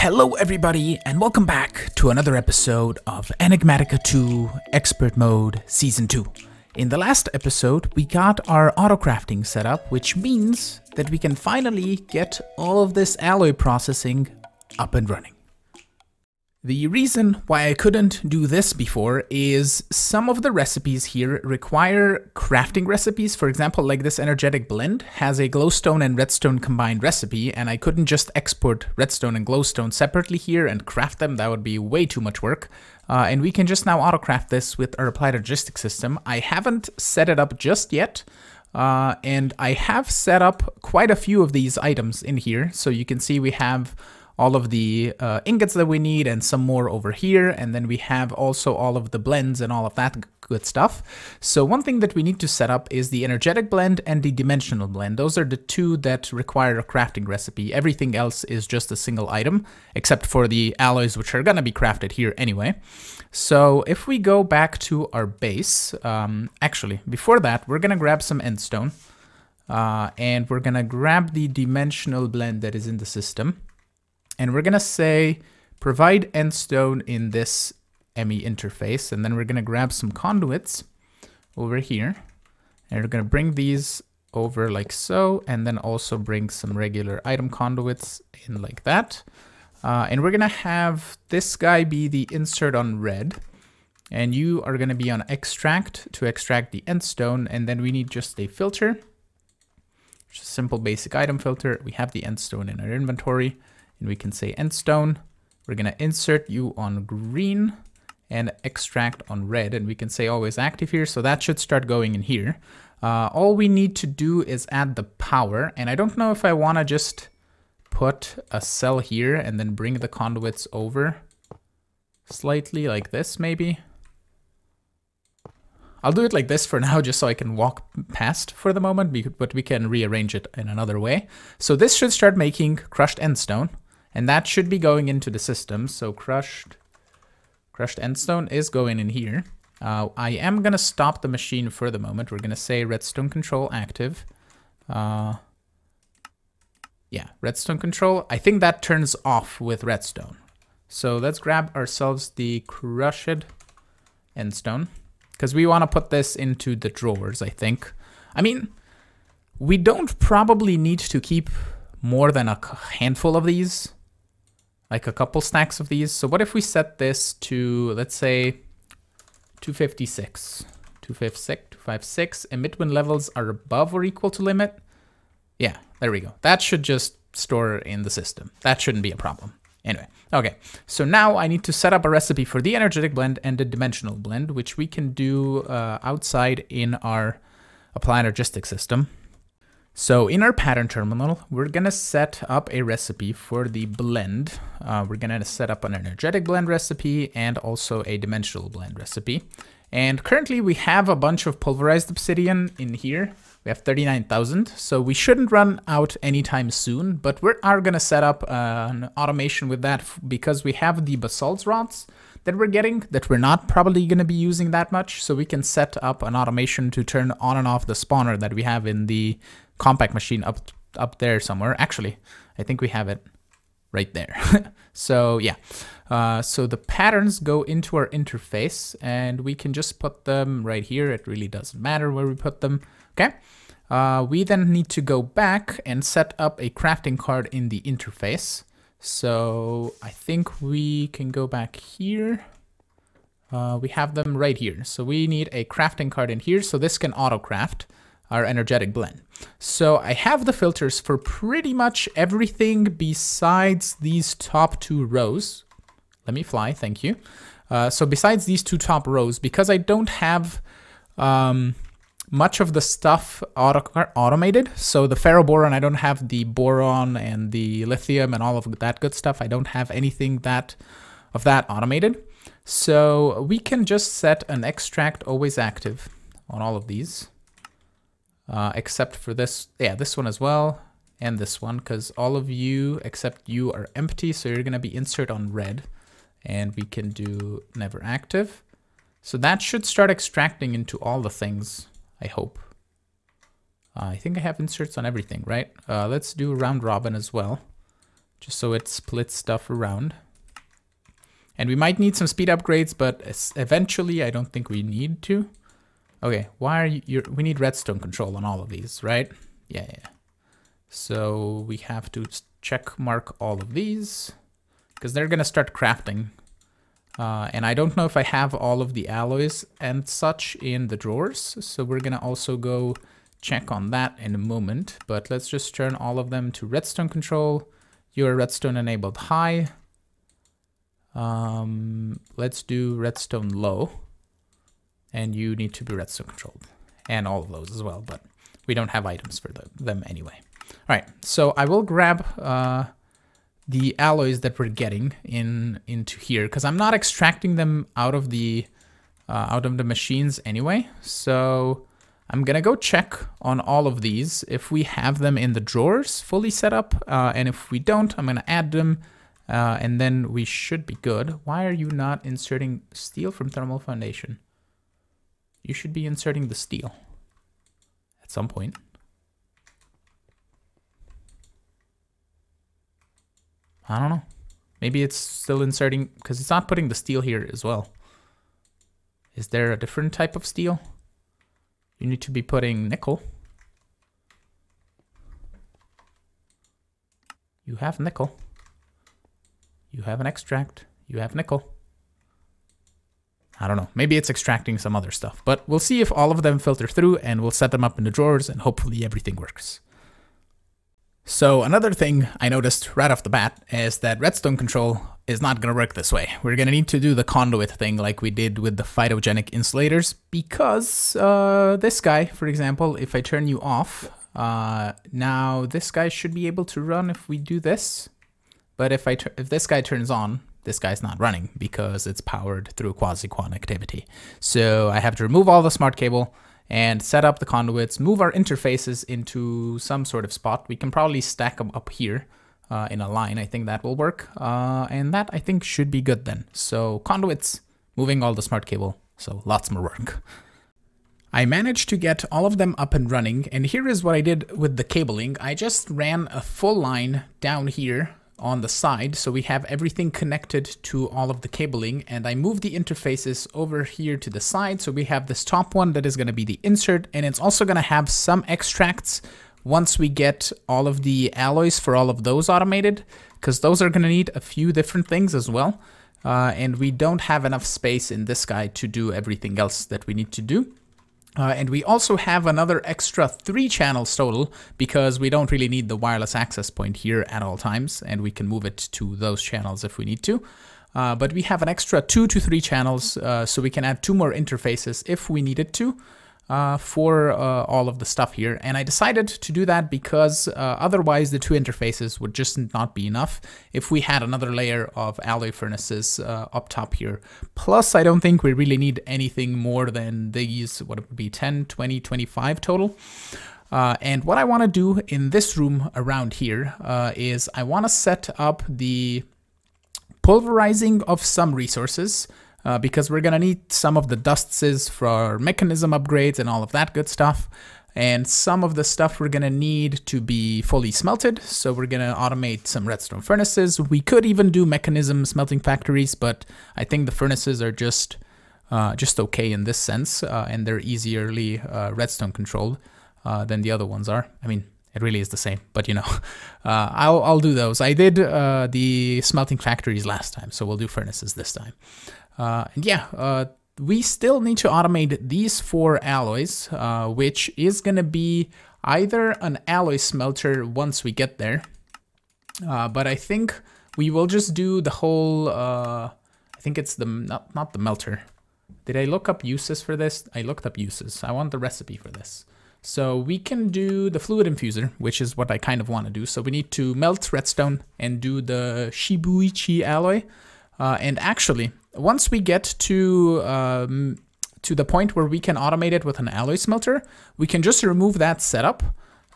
Hello everybody and welcome back to another episode of Enigmatica 2 Expert Mode Season 2. In the last episode we got our auto-crafting set up, which means that we can finally get all of this alloy processing up and running. The reason why I couldn't do this before is some of the recipes here require crafting recipes. For example, like this Energetic Blend has a glowstone and redstone combined recipe, and I couldn't just export redstone and glowstone separately here and craft them. That would be way too much work. And we can just now auto-craft this with our Applied Logistics system. I haven't set it up just yet. And I have set up quite a few of these items in here. So you can see we have all of the ingots that we need and some more over here, and then we have also all of the blends and all of that good stuff. So one thing that we need to set up is the Energetic Blend and the Dimensional Blend. Those are the two that require a crafting recipe. Everything else is just a single item, except for the alloys, which are gonna be crafted here anyway. So if we go back to our base, actually, before that, we're gonna grab some endstone, and we're gonna grab the Dimensional Blend that is in the system. And we're gonna say, provide endstone in this ME interface, and then we're gonna grab some conduits over here, and we're gonna bring these over like so, and then also bring some regular item conduits in like that. And we're gonna have this guy be the insert on red, and you are gonna be on extract to extract the endstone, and then we need just a filter, just a simple basic item filter. We have the endstone in our inventory. And we can say endstone, we're gonna insert you on green and extract on red, and we can say always active here, so that should start going in here. All we need to do is add the power, and I don't know if I wanna just put a cell here and then bring the conduits over slightly like this maybe. I'll do it like this for now, just so I can walk past for the moment, but we can rearrange it in another way. So this should start making crushed endstone, and that should be going into the system. So crushed endstone is going in here. I am gonna stop the machine for the moment. We're gonna say redstone control active. Yeah, redstone control. I think that turns off with redstone. So let's grab ourselves the crushed endstone, because we want to put this into the drawers, I think. I mean, we don't probably need to keep more than a handful of these, like a couple stacks of these. So what if we set this to, let's say, 256, 256, emit when levels are above or equal to limit. Yeah, there we go. That should just store in the system. That shouldn't be a problem. Anyway, okay, so now I need to set up a recipe for the Energetic Blend and the Dimensional Blend, which we can do outside in our Applied Energistics system. So in our pattern terminal, we're gonna set up a recipe for the blend. We're gonna set up an Energetic Blend recipe and also a Dimensional Blend recipe. And currently we have a bunch of pulverized obsidian in here. We have 39,000, so we shouldn't run out anytime soon, but we are gonna set up an automation with that because we have the basalt rods that we're getting that we're not probably gonna be using that much, so we can set up an automation to turn on and off the spawner that we have in the compact machine up there somewhere. Actually, I think we have it right there. So yeah, so the patterns go into our interface and we can just put them right here. It really doesn't matter where we put them, okay? We then need to go back and set up a crafting card in the interface. So I think we can go back here. We have them right here. So we need a crafting card in here. So this can auto-craft our Energetic Blend. So I have the filters for pretty much everything besides these top two rows. Let me fly, thank you. So besides these two top rows, because I don't have much of the stuff automated. So the ferroboron, I don't have the boron and the lithium and all of that good stuff. I don't have anything of that automated. So we can just set an extract always active on all of these, except for this. Yeah, this one as well. And this one, because all of you except you are empty. So you're gonna be insert on red, and we can do never active. So that should start extracting into all the things. I hope. I think I have inserts on everything, right? Let's do round robin as well. just so it splits stuff around. And we might need some speed upgrades, but eventually I don't think we need to. Okay, why are you, we need redstone control on all of these, right? Yeah, yeah. So we have to check mark all of these because they're gonna start crafting. And I don't know if I have all of the alloys and such in the drawers. So we're gonna also go check on that in a moment, but let's just turn all of them to redstone control. You're redstone enabled high. Let's do redstone low. And you need to be redstone controlled and all of those as well, but we don't have items for them anyway. All right, so I will grab the alloys that we're getting into here because I'm not extracting them out of the machines anyway. So I'm gonna go check on all of these if we have them in the drawers fully set up, and if we don't, I'm gonna add them. And then we should be good. Why are you not inserting steel from thermal foundation? You should be inserting the steel at some point. I don't know. Maybe it's still inserting because it's not putting the steel here as well. Is there a different type of steel? You need to be putting nickel. You have nickel. You have an extract. You have nickel. I don't know. Maybe it's extracting some other stuff, but we'll see if all of them filter through and we'll set them up in the drawers and hopefully everything works. So another thing I noticed right off the bat is that redstone control is not going to work this way. We're going to need to do the conduit thing like we did with the phytogenic insulators because this guy, for example, if I turn you off, now this guy should be able to run if we do this. But if this guy turns on, this guy's not running because it's powered through quasi-quant activity. So I have to remove all the smart cable and set up the conduits, move our interfaces into some sort of spot. We can probably stack them up here in a line. I think that will work. And that I think should be good then. So conduits, moving all the smart cable. So lots more work. I managed to get all of them up and running. And here is what I did with the cabling. I just ran a full line down here on the side, so we have everything connected to all of the cabling, and I move the interfaces over here to the side, so we have this top one that is going to be the insert, and it's also going to have some extracts once we get all of the alloys for all of those automated, because those are going to need a few different things as well, and we don't have enough space in this guy to do everything else that we need to do. And we also have another extra 3 channels total because we don't really need the wireless access point here at all times, and we can move it to those channels if we need to. But we have an extra 2 to 3 channels, so we can add 2 more interfaces if we needed to for all of the stuff here. And I decided to do that because otherwise the 2 interfaces would just not be enough if we had another layer of alloy furnaces up top here. Plus, I don't think we really need anything more than these, what it would be, 10, 20, 25 total. And what I want to do in this room around here is I want to set up the pulverizing of some resources. Because we're going to need some of the dusts for mechanism upgrades and all of that good stuff. And some of the stuff we're going to need to be fully smelted. So we're going to automate some redstone furnaces. We could even do mechanism smelting factories, but I think the furnaces are just okay in this sense. And they're easierly redstone controlled than the other ones are. I mean, it really is the same, but you know, I'll do those. I did the smelting factories last time, so we'll do furnaces this time. And yeah, we still need to automate these 4 alloys, which is going to be either an alloy smelter once we get there. But I think we will just do the whole, I think it's the, not the melter. Did I look up uses for this? I looked up uses. I want the recipe for this. So we can do the fluid infuser, which is what I kind of want to do. So we need to melt redstone and do the Shibuichi alloy. And actually, once we get to the point where we can automate it with an alloy smelter, we can just remove that setup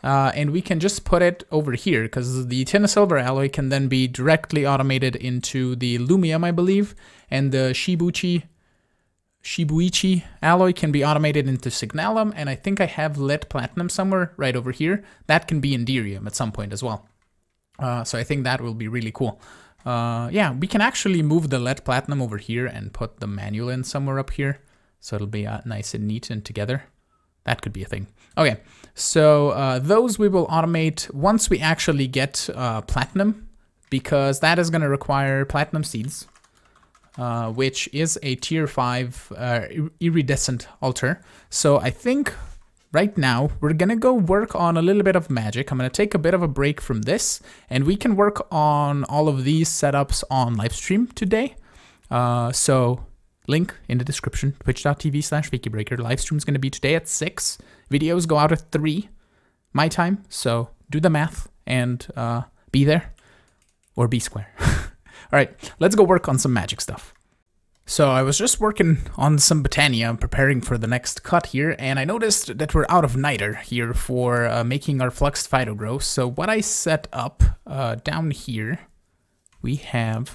and we can just put it over here because the tin of silver alloy can then be directly automated into the Lumium, I believe, and the Shibuichi alloy can be automated into Signalum, and I think I have lead platinum somewhere right over here. That can be Indirium at some point as well. So I think that will be really cool. Yeah, we can actually move the lead platinum over here and put the manual in somewhere up here. So it'll be nice and neat and together. That could be a thing. Okay, so those we will automate once we actually get platinum, because that is going to require platinum seeds, which is a tier 5 iridescent altar. So I think right now we're going to go work on a little bit of magic. I'm going to take a bit of a break from this, and we can work on all of these setups on live stream today. So link in the description, twitch.tv/wikibreaker. Live stream is going to be today at 6. Videos go out at 3 my time, so do the math and be there or be square. All right, let's go work on some magic stuff. So I was just working on some Botania, preparing for the next cut here, and I noticed that we're out of niter here for making our fluxed phyto grow. So what I set up down here, we have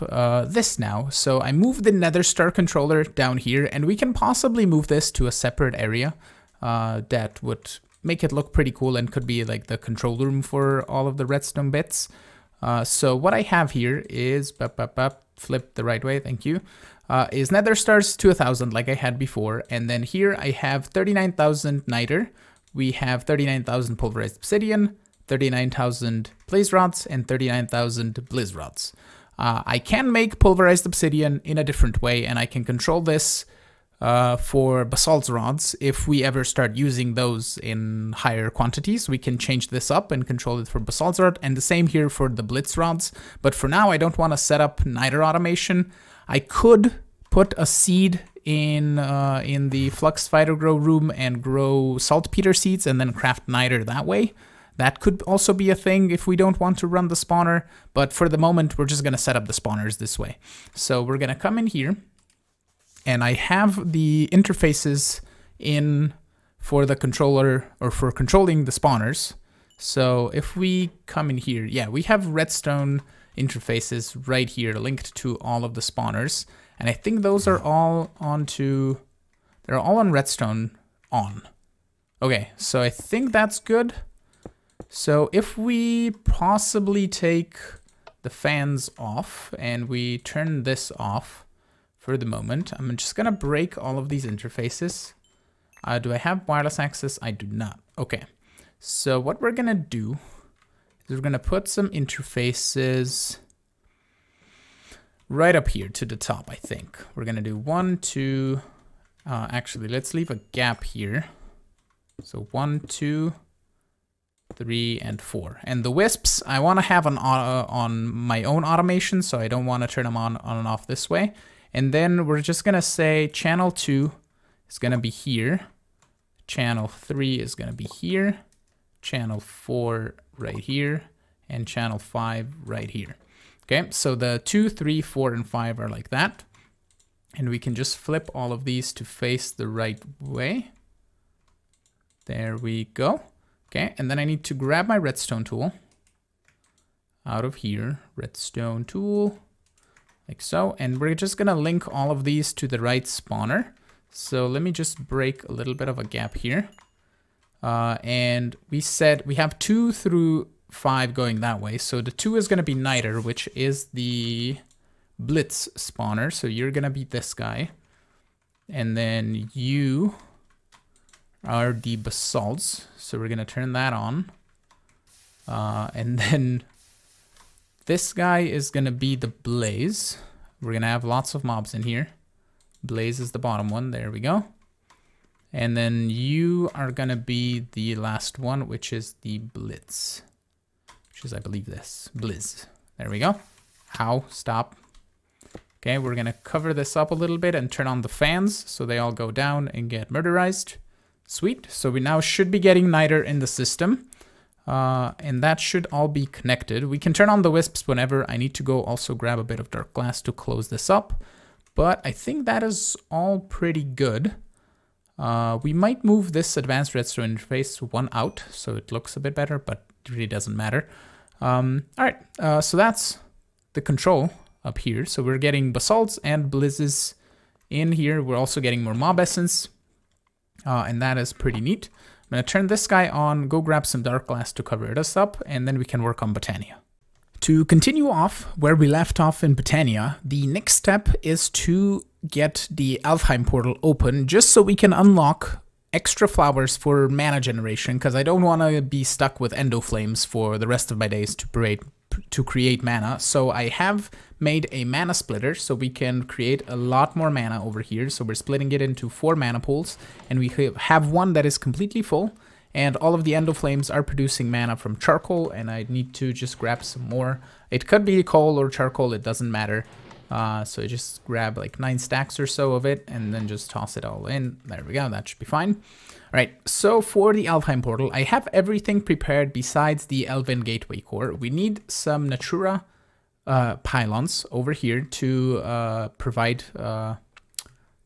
this now. So I moved the Nether Star controller down here, and we can possibly move this to a separate area that would make it look pretty cool and could be like the control room for all of the redstone bits. So what I have here is, flip the right way, thank you, is Nether Stars 2000 like I had before. And then here I have 39,000 niter, we have 39,000 pulverized obsidian, 39,000 blaze rods, and 39,000 blizz rods. I can make pulverized obsidian in a different way, and I can control this for basalt rods. If we ever start using those in higher quantities, we can change this up and control it for basalt rod, and the same here for the blitz rods. But for now, I don't want to set up niter automation. I could put a seed in the flux phytogrow room and grow saltpeter seeds and then craft niter that way. That could also be a thing if we don't want to run the spawner, but for the moment, we're just gonna set up the spawners this way. So we're gonna come in here, and I have the interfaces in for the controller, or for controlling the spawners. So if we come in here, yeah, we have redstone interfaces right here linked to all of the spawners, and I think those are all onto, they're all on redstone on. Okay, so I think that's good. So if we possibly take the fans off and we turn this off for the moment, I'm just gonna break all of these interfaces. Do I have wireless access? I do not. Okay, so what we're gonna do is we're gonna put some interfaces right up here to the top, I think. We're gonna do 1, 2, actually let's leave a gap here. So 1, 2, 3, and 4. And the wisps, I want to have on my own automation, so I don't want to turn them on and off this way. And then we're just going to say channel 2 is going to be here. Channel 3 is going to be here. Channel 4 right here. And channel 5 right here. Okay, so the 2, 3, 4, and 5 are like that. And we can just flip all of these to face the right way. There we go. Okay, and then I need to grab my redstone tool out of here, redstone tool, like so, and we're just gonna link all of these to the right spawner. So let me just break a little bit of a gap here. And we said we have 2 through 5 going that way. So the 2 is gonna be niter, which is the blitz spawner. So you're gonna be this guy. And then you are the basalts, so we're gonna turn that on, and then this guy is gonna be the blaze. We're gonna have lots of mobs in here. Blaze is the bottom one, there we go. And then you are gonna be the last one, which is the blitz, which is, I believe, this blizz. There we go. Ow, stop. Okay, we're gonna cover this up a little bit and turn on the fans so they all go down and get murderized. Sweet, so we now should be getting niter in the system, and that should all be connected. We can turn on the wisps whenever. I need to go also grab a bit of dark glass to close this up, but I think that is all pretty good. We might move this advanced redstone interface one out, so it looks a bit better, but it really doesn't matter. All right, so that's the control up here. So we're getting basalts and blizzes in here. We're also getting more mob essence. And that is pretty neat. I'm gonna turn this guy on, go grab some dark glass to cover this up, and then we can work on Botania. To continue off where we left off in Botania, the next step is to get the Alfheim Portal open, just so we can unlock extra flowers for mana generation, because I don't want to be stuck with Endo Flames for the rest of my days to create mana. So I have made a mana splitter, so we can create a lot more mana over here. So we're splitting it into 4 mana pools, and we have one that is completely full. And all of the Endo Flames are producing mana from charcoal, and I need to just grab some more. It could be coal or charcoal, it doesn't matter. So just grab like 9 stacks or so of it, and then just toss it all in. There we go, that should be fine. Alright, so for the Alfheim Portal, I have everything prepared besides the Elven Gateway Core. We need some Natura pylons over here to provide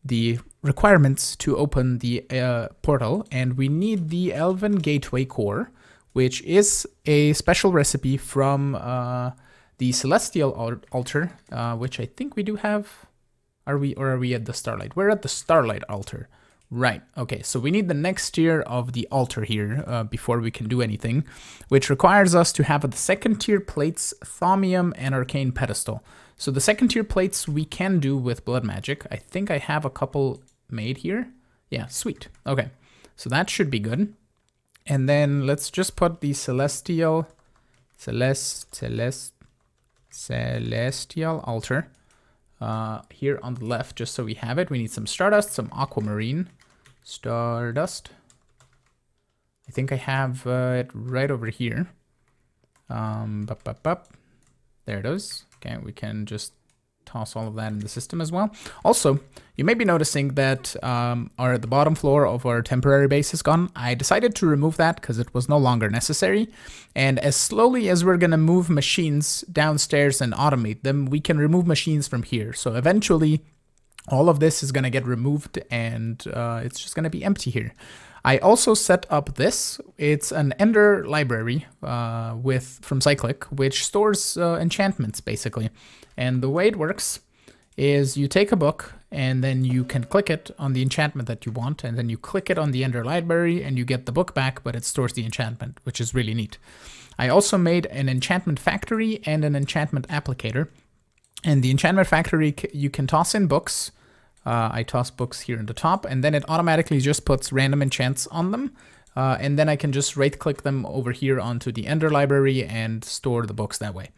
the requirements to open the portal, and we need the Elven Gateway Core, which is a special recipe from the Celestial Altar, which I think we do have. Are we at the Starlight? We're at the Starlight Altar. Right, okay, so we need the next tier of the altar here before we can do anything, which requires us to have the second tier plates, Thaumium and Arcane Pedestal. So the second tier plates we can do with blood magic. I think I have a couple made here. Yeah, sweet, okay. So that should be good. And then let's just put the Celestial Altar here on the left, just so we have it. We need some Stardust, some Aquamarine. Stardust. I think I have it right over here. There it is. Okay, we can just toss all of that in the system as well. Also, you may be noticing that the bottom floor of our temporary base is gone. I decided to remove that because it was no longer necessary. And as slowly as we're gonna move machines downstairs and automate them, we can remove machines from here. So eventually, all of this is gonna get removed, and it's just gonna be empty here. I also set up this. It's an Ender library from Cyclic, which stores enchantments, basically. And the way it works is you take a book, and then you can click it on the enchantment that you want, and then you click it on the Ender library, and you get the book back, but it stores the enchantment, which is really neat. I also made an enchantment factory and an enchantment applicator. And the enchantment factory, you can toss in books. I toss books here in the top, and then it automatically just puts random enchants on them, and then I can just right-click them over here onto the Ender library and store the books that way.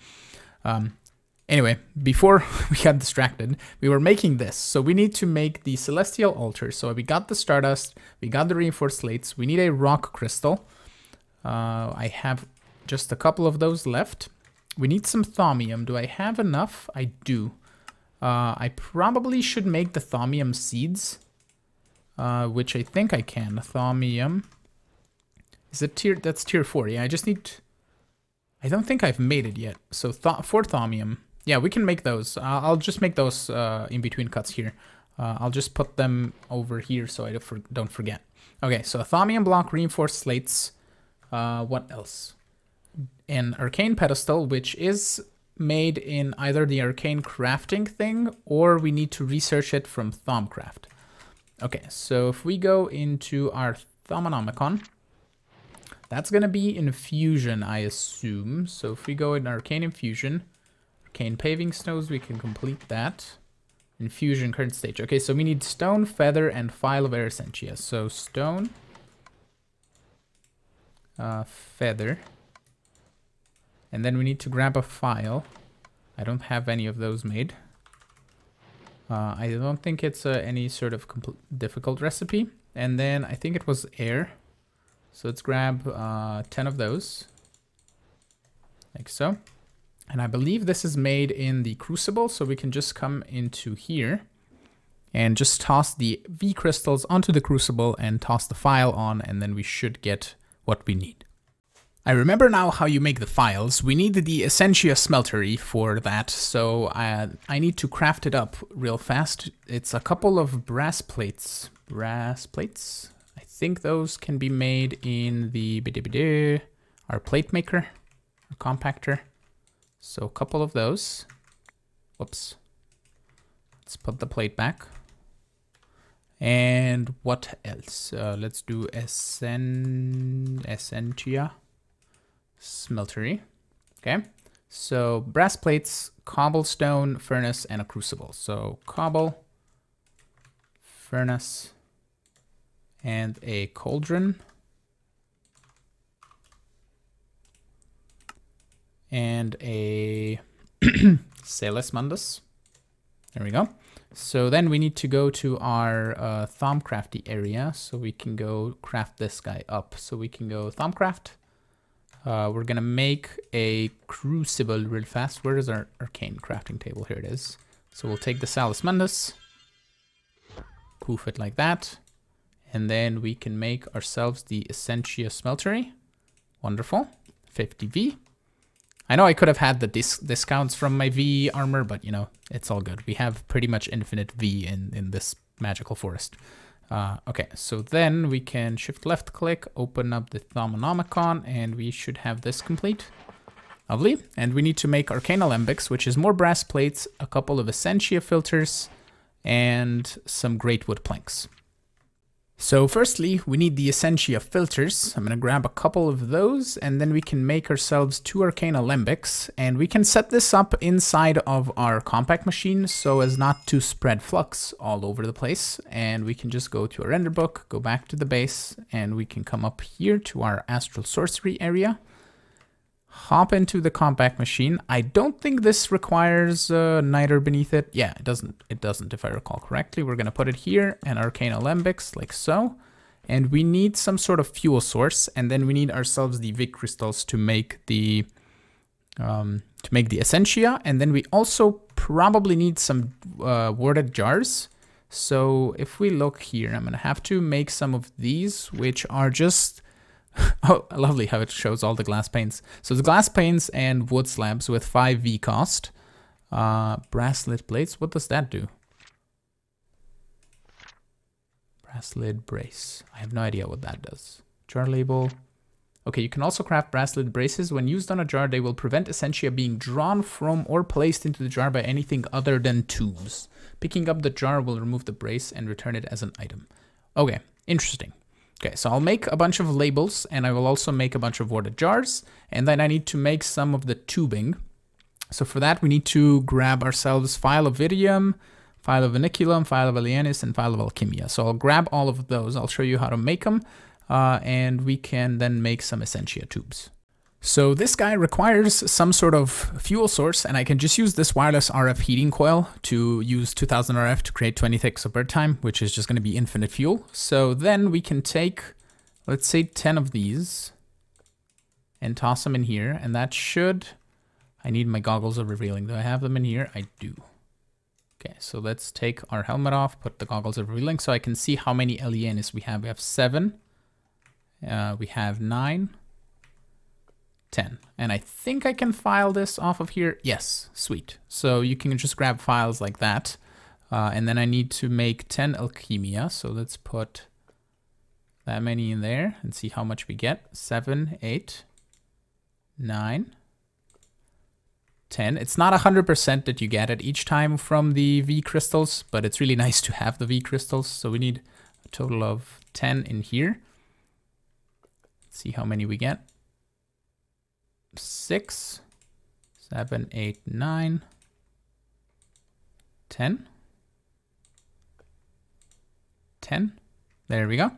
Anyway, before we got distracted, we were making this. So we need to make the Celestial Altar. So we got the Stardust, we got the Reinforced Slates, we need a Rock Crystal. I have just a couple of those left. We need some Thaumium. Do I have enough? I do. I probably should make the Thaumium seeds, which I think I can. Thaumium. Is it tier? That's tier 4. Yeah, I just need... I don't think I've made it yet. So for Thaumium. Yeah, we can make those. I'll just make those in between cuts here. I'll just put them over here so I don't forget. Okay, so a Thaumium block, Reinforced Slates. What else? An Arcane Pedestal, which is made in either the arcane crafting thing, or we need to research it from Thaumcraft. Okay, so if we go into our Thaumonomicon, that's gonna be infusion, I assume. So if we go in arcane infusion, arcane paving stones, we can complete that. Infusion current stage. Okay, so we need stone, feather, and file of Essentia. So stone, feather. And then we need to grab a file. I don't have any of those made. I don't think it's any sort of difficult recipe. And then I think it was air. So let's grab 10 of those, like so. And I believe this is made in the crucible, so we can just come into here and just toss the V crystals onto the crucible and toss the file on, and then we should get what we need. I remember now how you make the files. We need the Essentia smeltery for that, so I need to craft it up real fast. It's a couple of brass plates. Brass plates? I think those can be made in the... our plate maker, our compactor. So a couple of those. Whoops. Let's put the plate back. And what else? Let's do Essentia smeltery. Okay, So brass plates, cobblestone, furnace, and a crucible. So cobble, furnace, and a cauldron. And a Salus Mundus. There we go. So then we need to go to our Thaumcrafty area, so we can go craft this guy up. So we can go Thaumcraft. We're gonna make a crucible real fast. Where is our arcane crafting table? Here it is. So we'll take the Salus Mundus, poof it like that, and then we can make ourselves the Essentia smeltery. Wonderful, 50V. I know I could have had the discounts from my V armor, but you know, it's all good. We have pretty much infinite V in this magical forest. Okay, so then we can shift left click, open up the Thaumonomicon, and we should have this complete. Lovely. And we need to make Arcane Alembics, which is more brass plates, a couple of Essentia filters, and some greatwood planks. So firstly, we need the Essentia filters. I'm gonna grab a couple of those, and then we can make ourselves 2 Arcane Alembics, and we can set this up inside of our compact machine so as not to spread flux all over the place. And we can just go to our render book, go back to the base, and we can come up here to our Astral Sorcery area, hop into the compact machine. I don't think this requires niter beneath it. Yeah, it doesn't if I recall correctly. We're gonna put it here and Arcane Alembics like so. And we need some sort of fuel source, and then we need ourselves the Vic crystals to make the Essentia. And then we also probably need some warded jars. So if we look here, I'm gonna have to make some of these, which are just oh, lovely how it shows all the glass panes. So the glass panes and wood slabs with 5V cost. Brasslet plates, what does that do? Brasslet brace. I have no idea what that does. Jar label. Okay, you can also craft brasslet braces. When used on a jar, they will prevent Essentia being drawn from or placed into the jar by anything other than tubes. Picking up the jar will remove the brace and return it as an item. Okay, interesting. Okay, so I'll make a bunch of labels, and I will also make a bunch of warded jars, and then I need to make some of the tubing. So for that, we need to grab ourselves Phial of Viridium, Phial of Viniculum, Phial of Alienis, and Phial of Alchemia. So I'll grab all of those. I'll show you how to make them, and we can then make some Essentia tubes. So this guy requires some sort of fuel source, and I can just use this wireless RF heating coil to use 2000 RF to create 20 ticks of bird time, which is just going to be infinite fuel. So then we can take, let's say 10 of these and toss them in here, and that should, I need my goggles of revealing. Do I have them in here? I do. Okay, so let's take our helmet off, put the goggles of revealing so I can see how many Alienis we have. We have 7, we have 9. 10. And I think I can file this off of here. Yes, sweet. So you can just grab files like that. And then I need to make 10 alchemia. So let's put that many in there and see how much we get. 7, 8, 9, 10. It's not 100% that you get it each time from the V crystals, but it's really nice to have the V crystals. So we need a total of 10 in here. Let's see how many we get. 6, 7, 8, 9, 10. 10. There we go.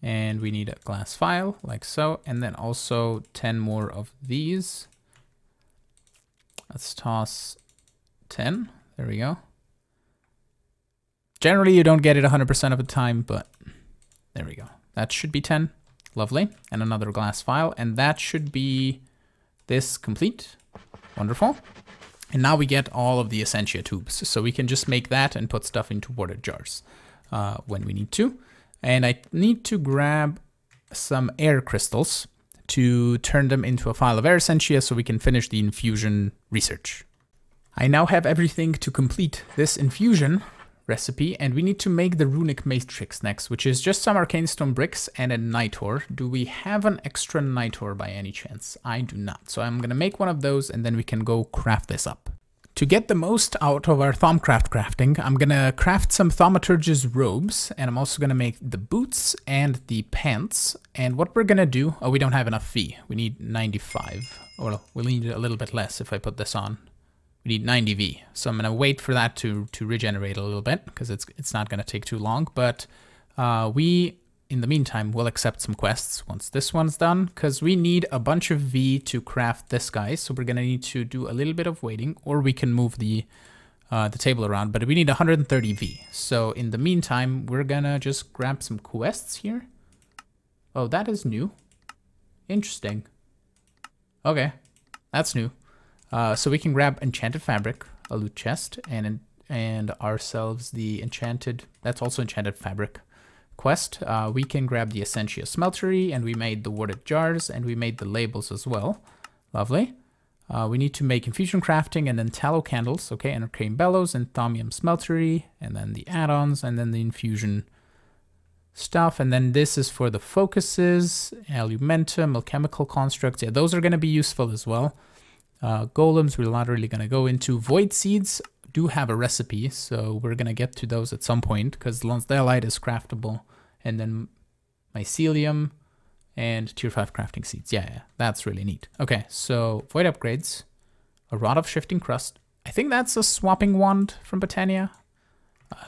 And we need a glass vial like so, and then also 10 more of these. Let's toss 10. There we go. Generally, you don't get it 100% of the time, but there we go. That should be 10. Lovely. And another glass vial, and that should be this complete. Wonderful. And now we get all of the Essentia tubes. So we can just make that and put stuff into warded jars when we need to. And I need to grab some air crystals to turn them into a Phial of Air Essentia so we can finish the infusion research. I now have everything to complete this infusion recipe, and we need to make the Runic Matrix next, which is just some arcane stone bricks and a nitor. Do we have an extra nitor by any chance? I do not. So I'm gonna make one of those, and then we can go craft this up. To get the most out of our Thaumcraft crafting, I'm gonna craft some Thaumaturge's robes, and I'm also gonna make the boots and the pants. And what we're gonna do, oh, we don't have enough fee. We need 95, or we'll need a little bit less if I put this on. We need 90 V, so I'm gonna wait for that to regenerate a little bit, because it's not gonna take too long, but we, in the meantime, will accept some quests once this one's done, because we need a bunch of V to craft this guy, so we're gonna need to do a little bit of waiting, or we can move the table around, but we need 130 V. So in the meantime, we're gonna just grab some quests here. Oh, that is new. Interesting. Okay, that's new. So we can grab enchanted fabric, a loot chest, and ourselves the enchanted, that's also enchanted fabric quest. We can grab the Essentia smeltery, and we made the warded jars, and we made the labels as well. Lovely. We need to make infusion crafting, and then tallow candles, okay, and arcane bellows, and Thaumium smeltery, and then the add-ons, and then the infusion stuff, and then this is for the focuses, alumentum, alchemical constructs, yeah, those are going to be useful as well. Golems, we're not really going to go into. Void seeds do have a recipe, so we're going to get to those at some point, because Lonsdaleite is craftable, and then mycelium and tier 5 crafting seeds. Yeah, that's really neat. Okay, so void upgrades, a rod of shifting crust. I think that's a swapping wand from Botania,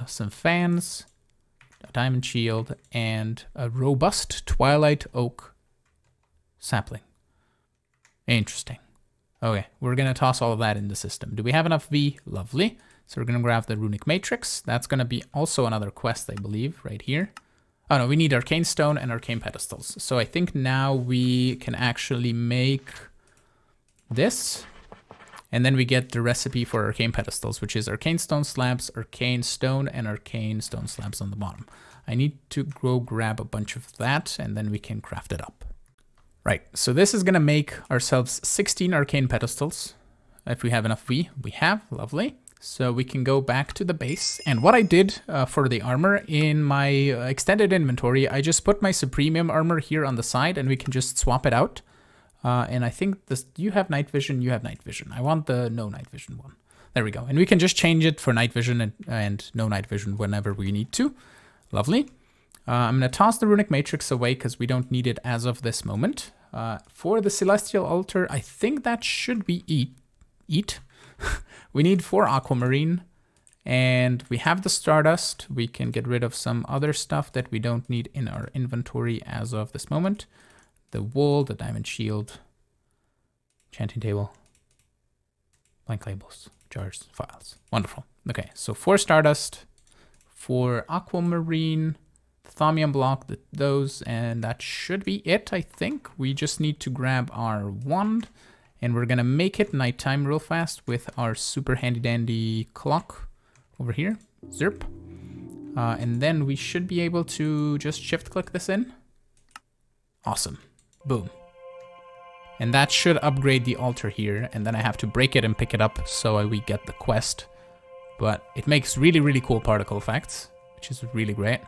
some fans, a diamond shield, and a robust twilight oak sapling. Interesting. Okay, we're gonna toss all of that in the system. Do we have enough V? Lovely. So we're gonna grab the Runic Matrix. That's gonna be also another quest, I believe, right here. Oh no, we need arcane stone and arcane pedestals. So I think now we can actually make this, and then we get the recipe for arcane pedestals, which is arcane stone slabs, arcane stone, and arcane stone slabs on the bottom. I need to go grab a bunch of that, and then we can craft it up. Right, so this is gonna make ourselves 16 arcane pedestals. If we have enough V, we have, lovely. So we can go back to the base. And what I did for the armor in my extended inventory, I just put my Supremium armor here on the side, and we can just swap it out. And I think this, you have night vision, you have night vision. I want the no night vision one. There we go. And we can just change it for night vision and no night vision whenever we need to. Lovely. I'm going to toss the Runic Matrix away because we don't need it as of this moment. For the Celestial Altar, I think that should be eat. We need 4 Aquamarine, and we have the Stardust. We can get rid of some other stuff that we don't need in our inventory as of this moment. The wool, the diamond shield, enchanting table, blank labels, jars, files. Wonderful. Okay, so 4 Stardust, 4 Aquamarine, Thaumium block, those, and that should be it, I think. We just need to grab our wand, and we're gonna make it nighttime real fast with our super handy dandy clock over here, zerp. And then we should be able to just shift click this in. Awesome, boom. And that should upgrade the altar here, and then I have to break it and pick it up so we get the quest. But it makes really, really cool particle effects, which is really great.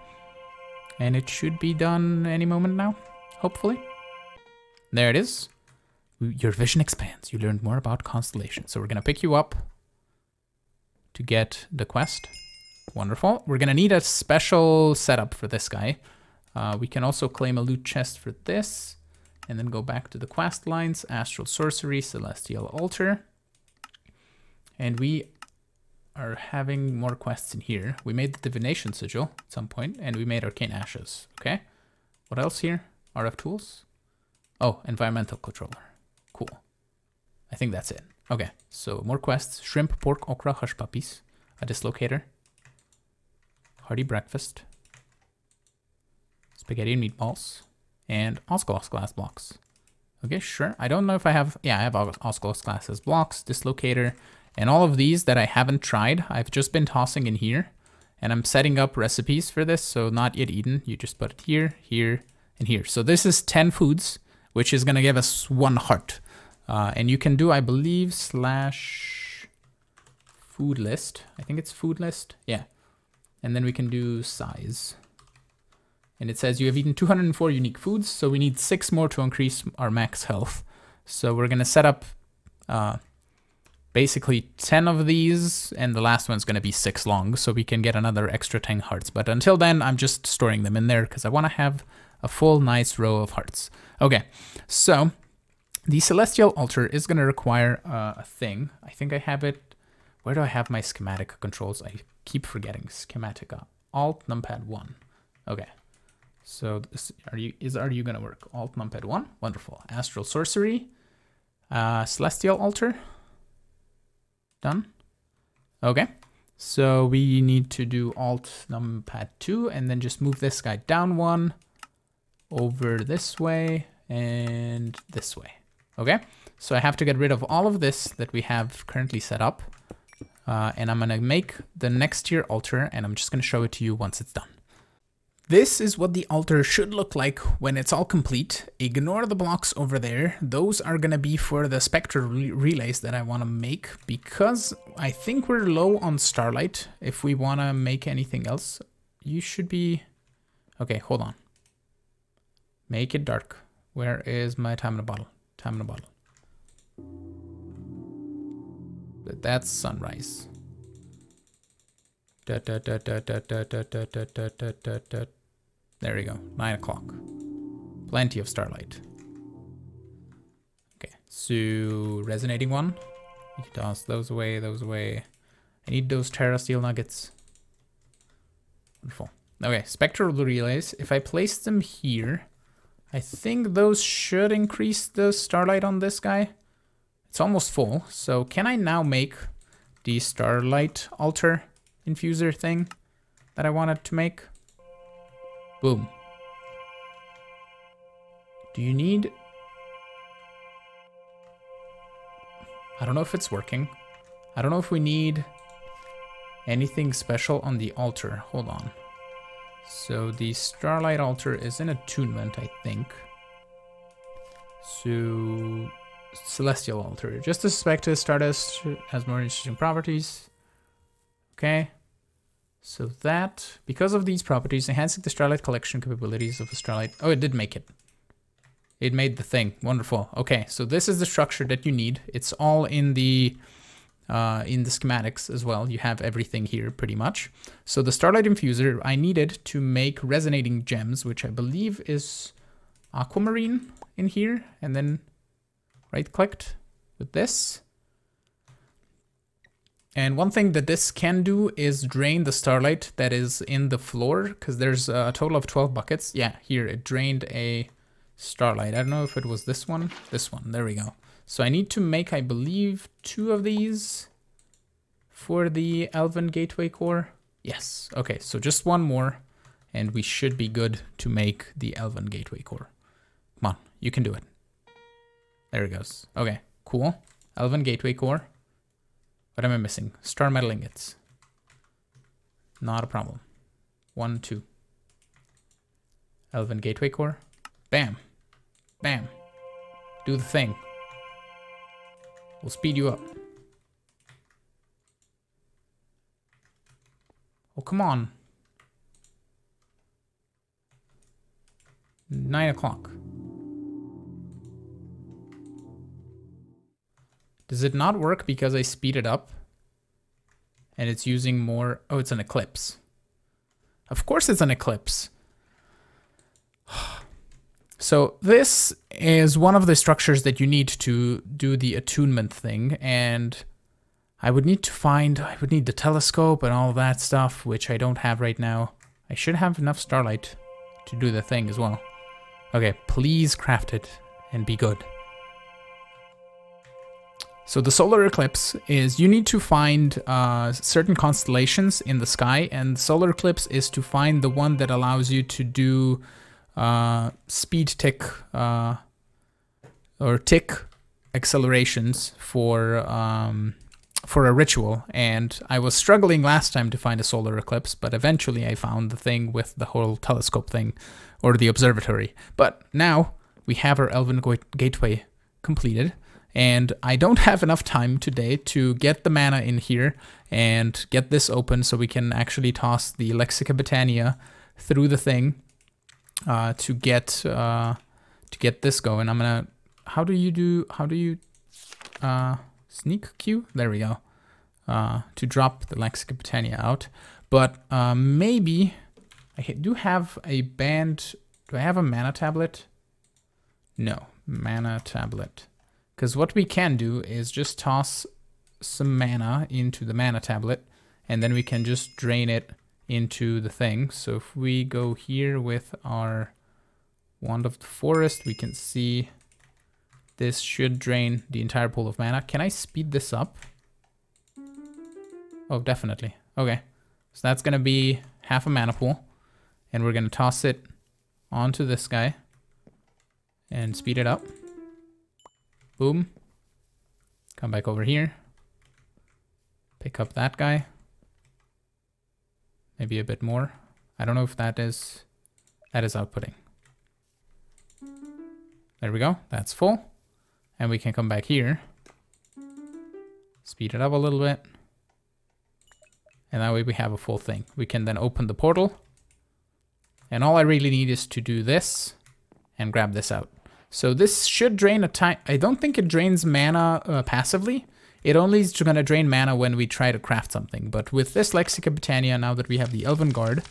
And it should be done any moment now, hopefully. There it is. Your vision expands. You learned more about constellations. So we're gonna pick you up to get the quest. Wonderful. We're gonna need a special setup for this guy. We can also claim a loot chest for this, and then go back to the quest lines, Astral Sorcery, Celestial Altar. And we are having more quests in here. We made the divination sigil at some point, and we made arcane ashes. Okay, what else here? RF tools. Oh, environmental controller. Cool. I think that's it. Okay, so more quests: shrimp, pork, okra, hush puppies, a dislocator, hearty breakfast, spaghetti and meatballs, and Osglass glass blocks. Okay, sure. I don't know if I have. Yeah, I have Osglass glass as blocks, dislocator. And all of these that I haven't tried, I've just been tossing in here, and I'm setting up recipes for this. So not yet eaten, you just put it here, here, and here. So this is 10 foods, which is gonna give us 1 heart. And you can do, I believe, slash food list. I think it's food list, yeah. And then we can do size. And it says you have eaten 204 unique foods, so we need 6 more to increase our max health. So we're gonna set up basically 10 of these, and the last one's going to be 6 long, so we can get another extra 10 hearts. But until then, I'm just storing them in there because I want to have a full nice row of hearts. Okay, so the Celestial Altar is going to require a thing. I think I have it. Where do I have my Schematica controls? I keep forgetting. Schematica. Alt numpad 1. Okay. So this, are you going to work? Alt numpad 1. Wonderful. Astral Sorcery. Celestial Altar. Done. Okay. So we need to do alt numpad 2 and then just move this guy down 1 over this way and this way. Okay. So I have to get rid of all of this that we have currently set up. And I'm going to make the next tier altar, and I'm just going to show it to you once it's done. This is what the altar should look like when it's all complete. Ignore the blocks over there. Those are going to be for the spectral relays that I want to make, because I think we're low on starlight. If we want to make anything else, you should be... Okay, hold on. Make it dark. Where is my time in a bottle? Time in a bottle. That's sunrise. There we go. 9 o'clock. Plenty of starlight. Okay, so resonating one. You can toss those away, those away. I need those Terra Steel nuggets. Wonderful. Okay, spectral relays. If I place them here, I think those should increase the starlight on this guy. It's almost full, so can I now make the Starlight Altar infuser thing that I wanted to make? Boom. Do you need... I don't know if it's working. I don't know if we need anything special on the altar. Hold on. So the Starlight Altar is in attunement, I think. So... Celestial Altar. Just as expected, Stardust has more interesting properties. Okay. So that, because of these properties, enhancing the Starlight collection capabilities of the Starlight... Oh, it did make it. It made the thing. Wonderful. Okay, so this is the structure that you need. It's all in the schematics as well. You have everything here, pretty much. So the Starlight Infuser, I needed to make resonating gems, which I believe is Aquamarine in here, and then... right-clicked with this. And one thing that this can do is drain the starlight that is in the floor, because there's a total of 12 buckets. Yeah, here it drained a starlight. I don't know if it was this one. This one, there we go. So I need to make, I believe, 2 of these for the Elven Gateway Core. Yes, okay, so just 1 more, and we should be good to make the Elven Gateway Core. Come on, you can do it. There it goes. Okay, cool. Elven Gateway Core. What am I missing? Star Metal Ingots. Not a problem. 1, 2. Elven Gateway Core. Bam. Bam. Do the thing. We'll speed you up. Oh, come on. 9 o'clock. Does it not work because I speed it up and it's using more... Oh, it's an eclipse. Of course it's an eclipse. So this is one of the structures that you need to do the attunement thing. And I would need to find... I would need the telescope and all that stuff, which I don't have right now. I should have enough starlight to do the thing as well. Okay, please craft it and be good. So the solar eclipse is you need to find certain constellations in the sky, and solar eclipse is to find the one that allows you to do speed tick or tick accelerations for a ritual. And I was struggling last time to find a solar eclipse, but eventually I found the thing with the whole telescope thing or the observatory. But now we have our Elven Gateway completed. And I don't have enough time today to get the mana in here and get this open so we can actually toss the Lexica Botania through the thing to get this going. I'm gonna... How do you sneak queue, there we go, to drop the Lexica Botania out. But maybe I do have a band. Do I have a mana tablet? No, mana tablet. Because what we can do is just toss some mana into the mana tablet, and then we can just drain it into the thing. So if we go here with our Wand of the Forest, we can see this should drain the entire pool of mana. Can I speed this up? Oh, definitely. Okay, so that's gonna be half a mana pool, and we're gonna toss it onto this guy and speed it up. Boom. Come back over here. Pick up that guy. Maybe a bit more. I don't know if that is outputting. There we go. That's full. And we can come back here. Speed it up a little bit. And that way we have a full thing. We can then open the portal. And all I really need is to do this and grab this out. So this should drain a time. I don't think it drains mana passively. It only is going to drain mana when we try to craft something. But with this Lexica Botania, now that we have the Elven Guard,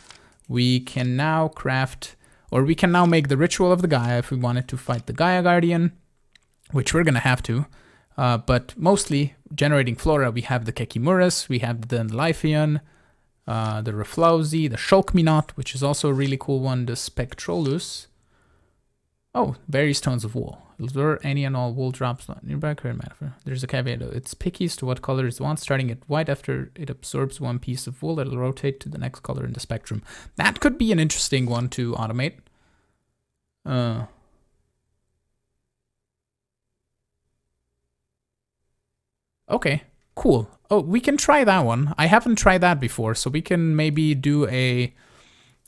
we can now craft, or we can now make the Ritual of the Gaia if we wanted to fight the Gaia Guardian, which we're going to have to. But mostly, generating flora, we have the Kekimuras, we have the Dendlyphion, the Reflausi, the Shulkminot, which is also a really cool one, the Spectrolus. Oh, various tones of wool. Lure any and all wool drops not nearby current matter. There's a caveat though. It's picky as to what color is want, starting at white. After it absorbs one piece of wool, it'll rotate to the next color in the spectrum. That could be an interesting one to automate. Okay, cool. Oh, we can try that one. I haven't tried that before, so we can maybe do a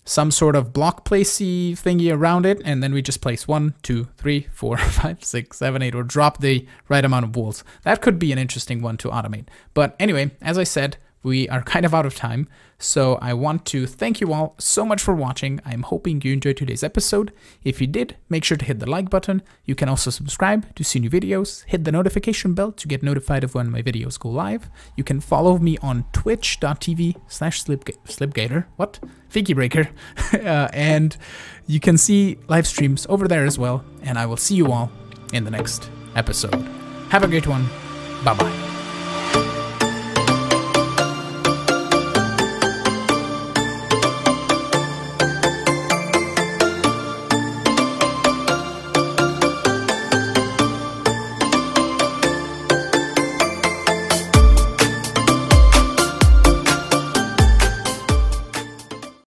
some sort of block placey thingy around it, and then we just place 1, 2, 3, 4, 5, 6, 7, 8, or drop the right amount of walls. That could be an interesting one to automate. But anyway, as I said, we are kind of out of time, so I want to thank you all so much for watching. I'm hoping you enjoyed today's episode. If you did, make sure to hit the like button. You can also subscribe to see new videos, hit the notification bell to get notified of when my videos go live. You can follow me on twitch.tv/slipgator, what? Figgy Breaker, and you can see live streams over there as well, and I will see you all in the next episode. Have a great one, bye-bye.